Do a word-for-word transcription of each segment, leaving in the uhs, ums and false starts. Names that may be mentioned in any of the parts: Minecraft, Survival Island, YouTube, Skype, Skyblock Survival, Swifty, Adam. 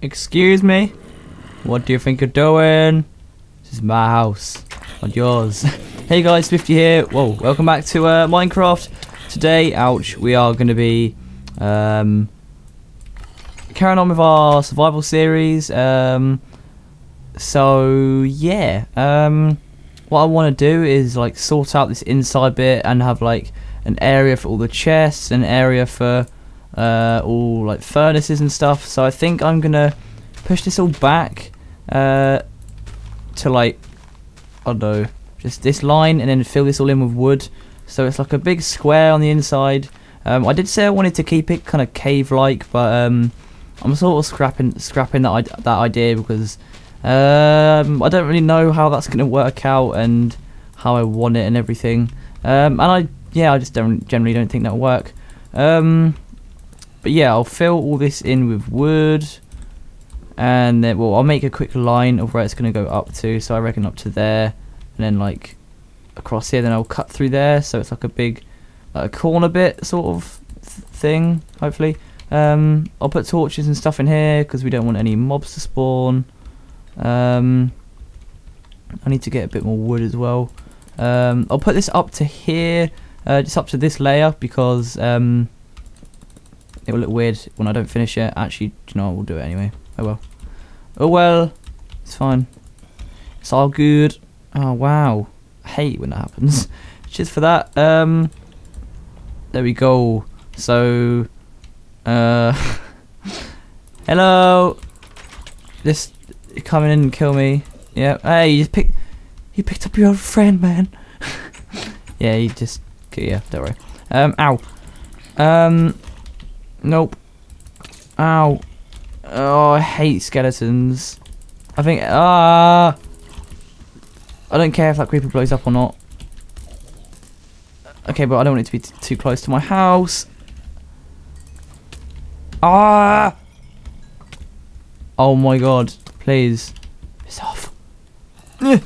Excuse me? What do you think you're doing? This is my house, not yours. Hey guys, Swifty here. Whoa, welcome back to uh, Minecraft. Today, ouch, we are going to be um, carrying on with our survival series. Um, so, yeah. Um, what I want to do is like sort out this inside bit and have like an area for all the chests, an area for uh, all like furnaces and stuff. So I think I'm going to push this all back uh, to like, I don't know, just this line, and then fill this all in with wood. So it's like a big square on the inside. Um, I did say I wanted to keep it kind of cave-like, but um, I'm sort of scrapping scrapping that that idea because um, I don't really know how that's going to work out and how I want it and everything. Um, and I yeah, I just don't generally don't think that'll work. Um, but yeah, I'll fill all this in with wood, and then well, I'll make a quick line of where it's going to go up to. So I reckon up to there, and then like across here, then I'll cut through there, so it's like a big like a corner bit sort of th thing, hopefully. um, I'll put torches and stuff in here because we don't want any mobs to spawn. um, I need to get a bit more wood as well. um, I'll put this up to here, uh, just up to this layer, because um, it will look weird when I don't finish it. Actually, you know, we'll do it anyway. Oh well, oh well, it's fine, it's all good. Oh wow, I hate when that happens. Cheers for that. Um, there we go. So, uh, hello. This coming in and kill me. Yeah. Hey, you just pick. You picked up your old friend, man. Yeah, you just. Yeah, don't worry. Um, ow. Um, nope. Ow. Oh, I hate skeletons. I think. Ah. Uh, I don't care if that creeper blows up or not. Okay, but I don't want it to be t too close to my house. Ah! Oh my god, please. Piss off. Ugh.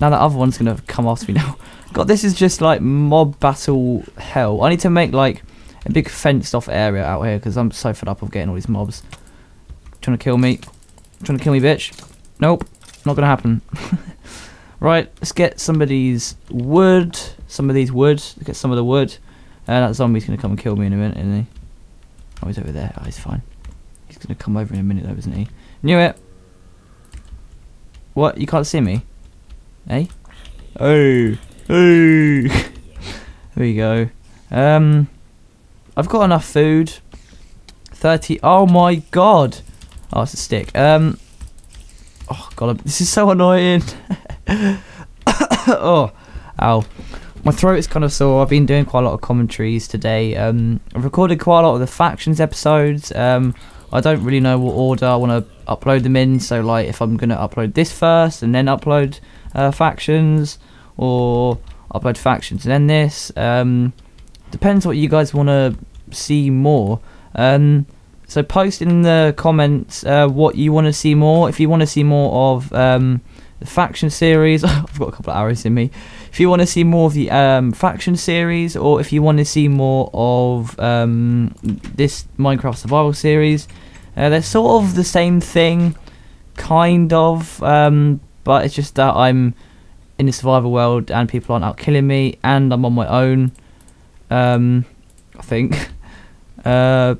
Now that other one's gonna come after me now. God, this is just like mob battle hell. I need to make like a big fenced off area out here because I'm so fed up of getting all these mobs. Trying to kill me. Trying to kill me, bitch. Nope, not gonna happen. Right, let's get somebody's wood. Some of these wood. Let's get some of the wood. Uh, that zombie's going to come and kill me in a minute, isn't he? Oh, he's over there. Oh, he's fine. He's going to come over in a minute, though, isn't he? Knew it. What? You can't see me? Eh? Oh. Oh. There we go. Um, I've got enough food. thirty. Oh, my God. Oh, it's a stick. Um. Oh, God. This is so annoying. Oh, ow. My throat is kind of sore. I've been doing quite a lot of commentaries today. Um, I've recorded quite a lot of the factions episodes. Um, I don't really know what order I want to upload them in. So, like, if I'm going to upload this first and then upload uh, factions, or upload factions and then this. Um, depends what you guys want to see more. Um, so, post in the comments uh, what you want to see more. If you want to see more of... Um, the faction series. I've got a couple of arrows in me. If you want to see more of the um, faction series, or if you want to see more of um, this Minecraft survival series, uh, they're sort of the same thing, kind of, um, but it's just that I'm in the survival world and people aren't out killing me, and I'm on my own, um, I think. Uh,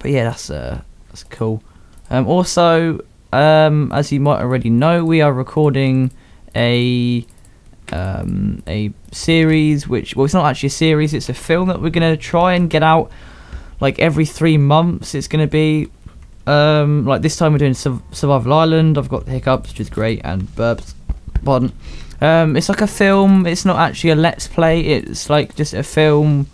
but yeah, that's uh, that's cool. Um, also, Um, as you might already know, we are recording a um, a series, which well, it's not actually a series; it's a film that we're gonna try and get out like every three months. It's gonna be um, like this time we're doing Sur Survival Island. I've got the hiccups, which is great, and burps. Pardon. Um, it's like a film. It's not actually a let's play. It's like just a film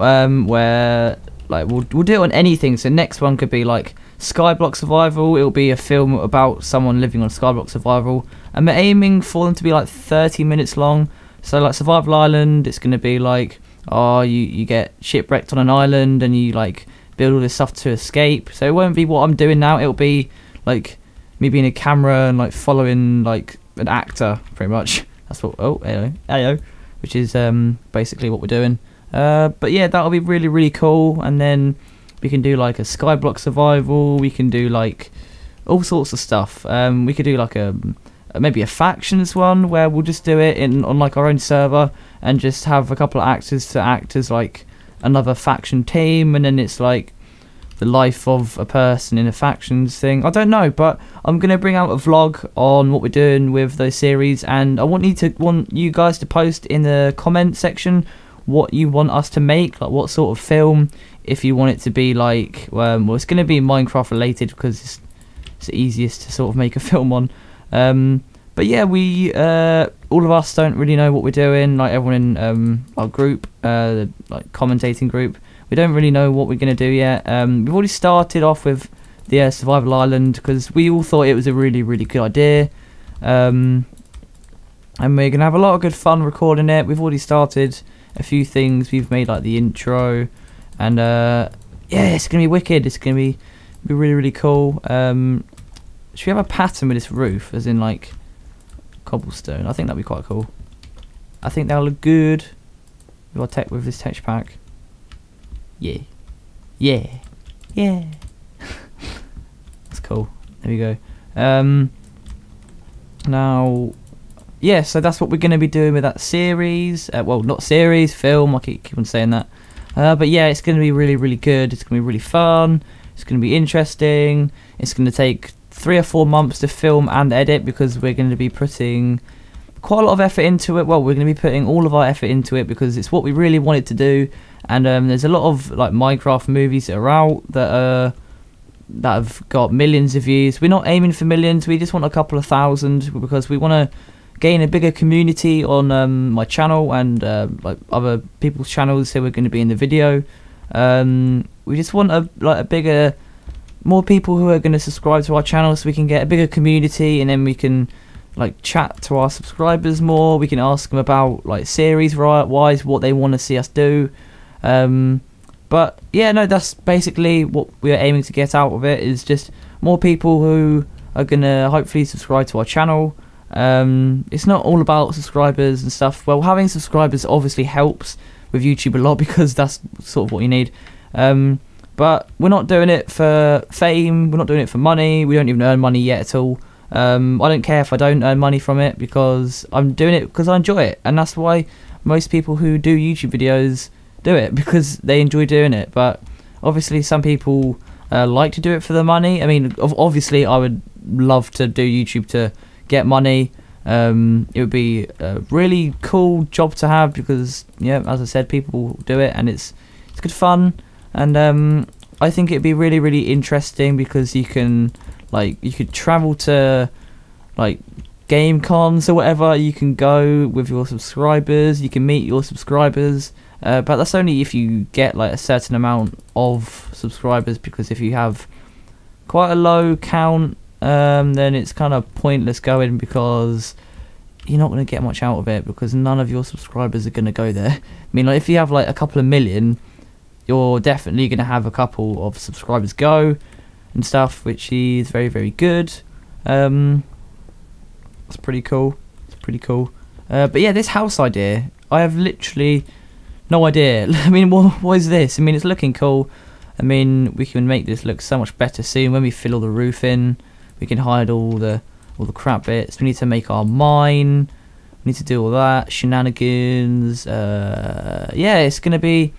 um, where like we'll we'll do it on anything. So next one could be like Skyblock Survival. It'll be a film about someone living on Skyblock Survival, and we're aiming for them to be like thirty minutes long. So like Survival Island, it's going to be like, oh, you, you get shipwrecked on an island and you like build all this stuff to escape. So it won't be what I'm doing now. It'll be like me being a camera and like following like an actor, pretty much. That's what, oh, hello, hello, which is um, basically what we're doing. Uh, but yeah, that'll be really, really cool. And then We can do like a Skyblock Survival. We can do like all sorts of stuff. Um, we could do like a maybe a factions one where we'll just do it in on like our own server and just have a couple of actors to act as like another faction team, and then it's like the life of a person in a factions thing. I don't know, but I'm gonna bring out a vlog on what we're doing with those series, and I want you to want you guys to post in the comment section what you want us to make, like what sort of film, if you want it to be like um, well, it's gonna be Minecraft related because it's, it's the easiest to sort of make a film on. Um, but yeah, we uh, all of us don't really know what we're doing. Like everyone in um, our group, uh, the like commentating group, we don't really know what we're gonna do yet. Um, we've already started off with the uh, Survival Island because we all thought it was a really, really good idea, um, and we're gonna have a lot of good fun recording it. We've already started a few things. We've made like the intro, and uh, yeah, it's gonna be wicked. It's gonna be be really, really cool. Um, Should we have a pattern with this roof, as in like cobblestone? I think that'd be quite cool. I think that'll look good with our tech, with this texture pack. Yeah, yeah, yeah. That's cool. There we go. Um, now, yeah. So that's what we're gonna be doing with that series. Uh, well, not series, film. I keep, keep on saying that. Uh, but yeah, it's gonna be really, really good. It's gonna be really fun. It's gonna be interesting. It's gonna take three or four months to film and edit because we're going to be putting quite a lot of effort into it. Well, we're going to be putting all of our effort into it because it's what we really wanted to do, and um, there's a lot of like Minecraft movies that are out that are that have got millions of views. We're not aiming for millions, we just want a couple of thousand because we want to gain a bigger community on um, my channel and uh, like other people's channels who are going to be in the video. Um, we just want a like a bigger more people who are going to subscribe to our channel so we can get a bigger community, and then we can like chat to our subscribers more. We can ask them about like series wise what they want to see us do. Um, but yeah, no, that's basically what we're aiming to get out of it, is just more people who are going to hopefully subscribe to our channel. Um, it's not all about subscribers and stuff. Well, having subscribers obviously helps with YouTube a lot because that's sort of what you need. Um, But we're not doing it for fame, we're not doing it for money, we don't even earn money yet at all. Um, I don't care if I don't earn money from it because I'm doing it because I enjoy it. And that's why most people who do YouTube videos do it, because they enjoy doing it. But obviously some people uh, like to do it for the money. I mean, obviously I would love to do YouTube to get money. Um, it would be a really cool job to have because, yeah, as I said, people do it and it's, it's good fun. And um, I think it'd be really, really interesting because you can, like, you could travel to, like, game cons or whatever. You can go with your subscribers. You can meet your subscribers. Uh, but that's only if you get, like, a certain amount of subscribers, because if you have quite a low count, um, then it's kind of pointless going because you're not going to get much out of it because none of your subscribers are going to go there. I mean, like, if you have, like, a couple of million, you're definitely going to have a couple of subscribers go and stuff, which is very, very good. Um, that's pretty cool. It's pretty cool. Uh, but yeah, this house idea, I have literally no idea. I mean, what, what is this? I mean, it's looking cool. I mean, we can make this look so much better soon. When we fill all the roof in, we can hide all the all the crap bits. We need to make our mine. We need to do all that shenanigans. Uh, yeah, it's going to be...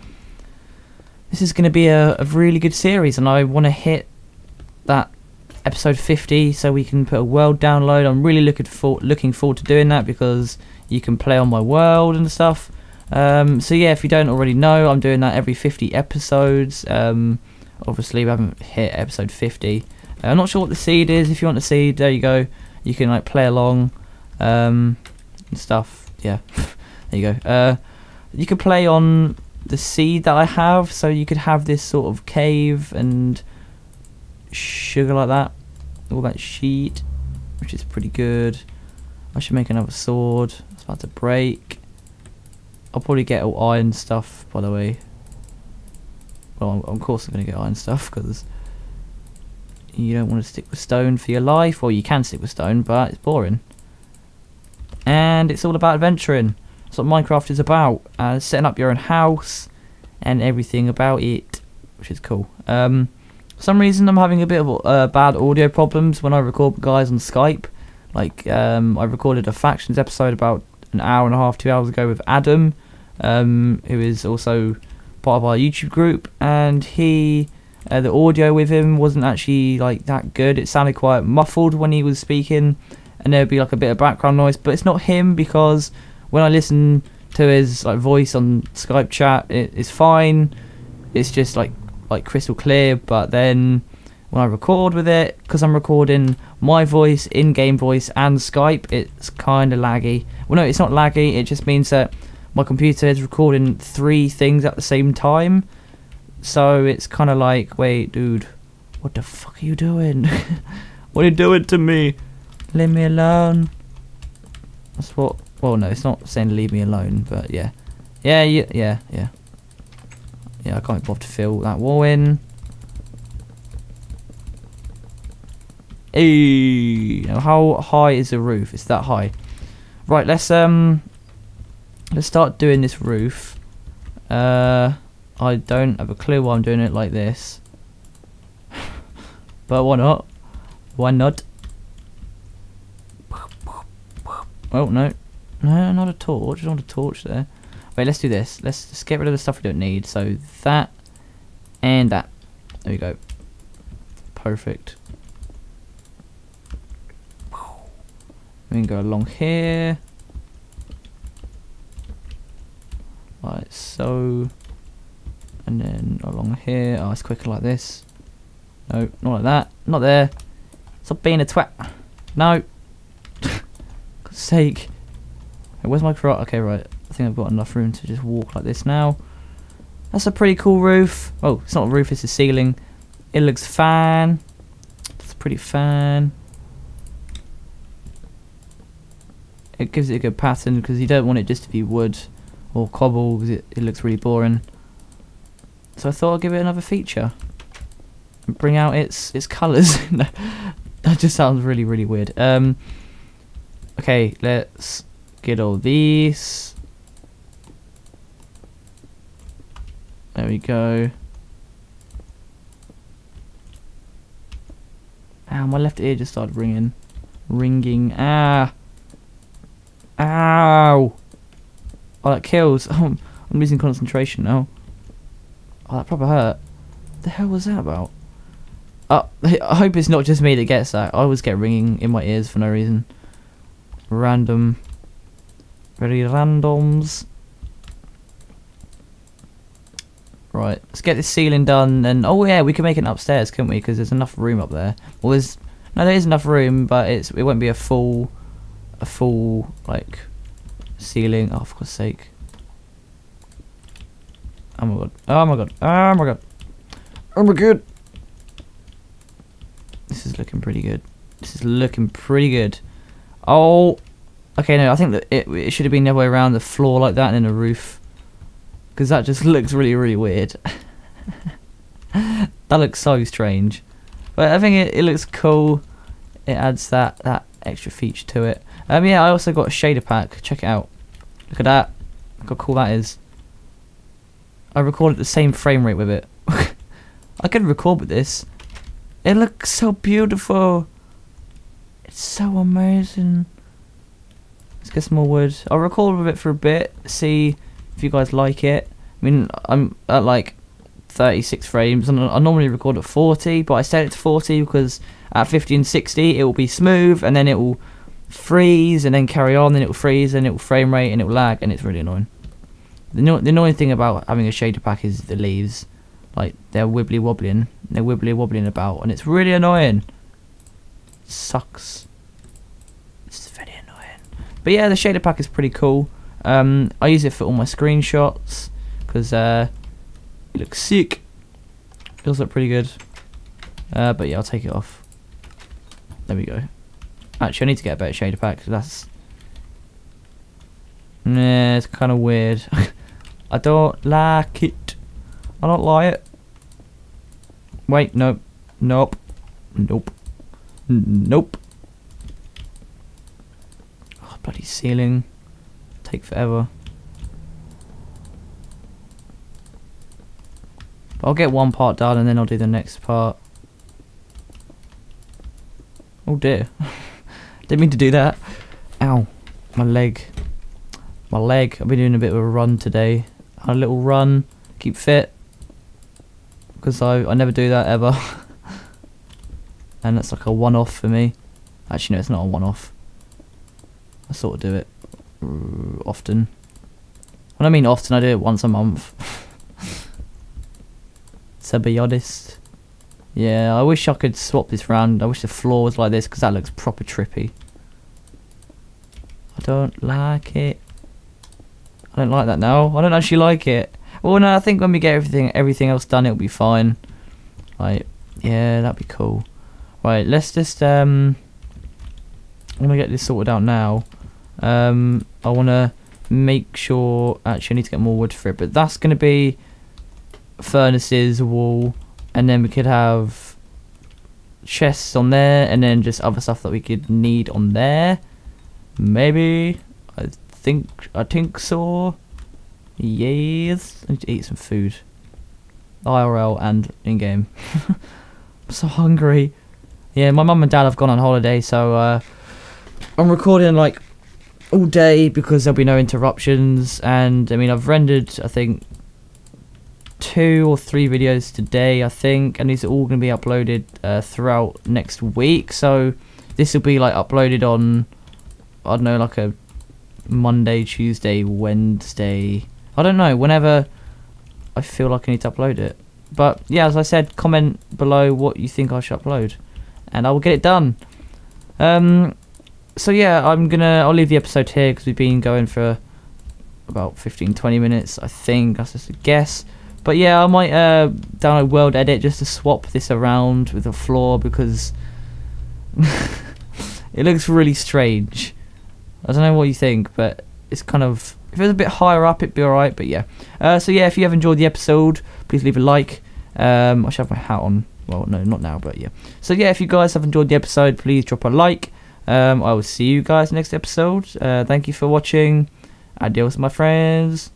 This is going to be a, a really good series, and I want to hit that episode fifty so we can put a world download. I'm really looking for looking forward to doing that because you can play on my world and stuff. Um, so yeah, if you don't already know, I'm doing that every fifty episodes. Um, obviously, we haven't hit episode fifty. Uh, I'm not sure what the seed is. If you want the seed, there you go. You can like play along um, and stuff. Yeah, there you go. Uh, you can play on the seed that I have, so you could have this sort of cave and sugar like that, all that sheet, which is pretty good. I should make another sword. It's about to break. I'll probably get all iron stuff, by the way. Well, of course I'm going to get iron stuff because you don't want to stick with stone for your life. Well, you can stick with stone, but it's boring, and it's all about adventuring. That's what Minecraft is about, uh, setting up your own house and everything about it. which is cool. Um, for some reason I'm having a bit of uh, bad audio problems when I record guys on Skype. Like um, I recorded a Factions episode about an hour and a half, two hours ago with Adam, um, who is also part of our YouTube group, and he... Uh, the audio with him wasn't actually like that good. It sounded quite muffled when he was speaking, and there'd be like a bit of background noise, but it's not him, because when I listen to his like voice on Skype chat, it, it's fine. It's just like like crystal clear. But then when I record with it, because I'm recording my voice, in-game voice, and Skype, it's kind of laggy. Well, no, it's not laggy. It just means that my computer is recording three things at the same time. So it's kind of like, wait, dude, what the fuck are you doing? What are you doing to me? Leave me alone. That's what. Well, no, it's not saying leave me alone, but yeah, yeah, yeah, yeah, yeah. Yeah, I can't bother to fill that wall in. Hey, now how high is the roof? It's that high. Right, let's um, let's start doing this roof. Uh. I don't have a clue why I'm doing it like this. But why not? Why not? Oh, no. No, not a torch. Not a torch there. Wait, let's do this. Let's just get rid of the stuff we don't need. So that and that. There we go. Perfect. We can go along here. Right, so... and then along here. Oh, it's quicker like this. No, not like that. Not there. Stop being a twat. No. God's sake. Where's my cross? Okay, right. I think I've got enough room to just walk like this now. That's a pretty cool roof. Oh, it's not a roof, it's a ceiling. It looks fan. It's pretty fan. It gives it a good pattern, because you don't want it just to be wood or cobble, because it, it looks really boring. So I thought I'd give it another feature and bring out its its colours. That just sounds really, really weird. Um, okay, let's get all these. There we go. Ow, my left ear just started ringing. Ringing. Ah. Ow. Oh, that kills. Oh, I'm losing concentration now. Oh, that probably hurt. What the hell was that about? Uh, I hope it's not just me that gets that. I always get ringing in my ears for no reason. Random. Very randoms. Right, let's get this ceiling done. And oh yeah, we can make it upstairs, couldn't we? Because there's enough room up there. Well, there's no, there is enough room, but it's it won't be a full, a full like ceiling. Oh, for God's sake. Oh my god. Oh my god. Oh my god. Oh my god. This is looking pretty good. This is looking pretty good. Oh. Okay, no, I think that it, it should have been the other way around, the floor like that and then the roof. Because that just looks really, really weird. That looks so strange. But I think it, it looks cool. It adds that, that extra feature to it. Um, yeah, I also got a shader pack. Check it out. Look at that. Look how cool that is. I record at the same frame rate with it. I could record with this. It looks so beautiful. It's so amazing. Let's get some more wood. I'll record with it for a bit. See if you guys like it. I mean, I'm at like thirty-six frames, and I normally record at forty, but I set it to forty because at fifty and sixty it will be smooth, and then it will freeze, and then carry on, and it will freeze, and it will frame rate, and it will lag, and it's really annoying. The, no the annoying thing about having a shader pack is the leaves. Like, they're wibbly wobbling. They're wibbly wobbling about, and it's really annoying. It sucks. It's very annoying. But yeah, the shader pack is pretty cool. Um, I use it for all my screenshots, because uh, it looks sick. It does look pretty good. Uh, but yeah, I'll take it off. There we go. Actually, I need to get a better shader pack, because that's... nah, it's kind of weird. I don't like it. I don't like it. Wait, nope. Nope. Nope. N nope. Oh, bloody ceiling. Take forever. I'll get one part done and then I'll do the next part. Oh dear. Didn't mean to do that. Ow. My leg. My leg. I've been doing a bit of a run today. A little run. Keep fit. Because I, I never do that ever. And that's like a one-off for me. Actually, no, it's not a one-off. I sort of do it often. When I mean often, I do it once a month. To be honest. Yeah, I wish I could swap this round. I wish the floor was like this, because that looks proper trippy. I don't like it. I don't like that now. I don't actually like it. Well, no, I think when we get everything everything else done, it'll be fine. Like, yeah, that'd be cool. Right, let's just, um... I'm gonna get this sorted out now. Um, I want to make sure... Actually, I need to get more wood for it, but that's going to be furnaces, wall, and then we could have chests on there, and then just other stuff that we could need on there. Maybe. I think... I think so. Yes. I need to eat some food. I R L and in-game. I'm so hungry. Yeah, my mum and dad have gone on holiday, so uh, I'm recording like all day because there'll be no interruptions. And I mean, I've rendered I think two or three videos today, I think, and these are all going to be uploaded uh, throughout next week. So this will be like uploaded on, I don't know, like a Monday, Tuesday, Wednesday. I don't know, whenever I feel like I need to upload it. But yeah, as I said, comment below what you think I should upload, and I will get it done. Um, so yeah, I'm gonna. I'll leave the episode here because we've been going for about fifteen, twenty minutes, I think. That's just a guess. But yeah, I might uh, download World Edit just to swap this around with the floor because it looks really strange. I don't know what you think, but it's kind of. If it was a bit higher up, it'd be alright, but yeah. Uh, so yeah, if you have enjoyed the episode, please leave a like. Um, I should have my hat on. Well, no, not now, but yeah. So yeah, if you guys have enjoyed the episode, please drop a like. Um, I will see you guys next episode. Uh, thank you for watching. Adios, my friends.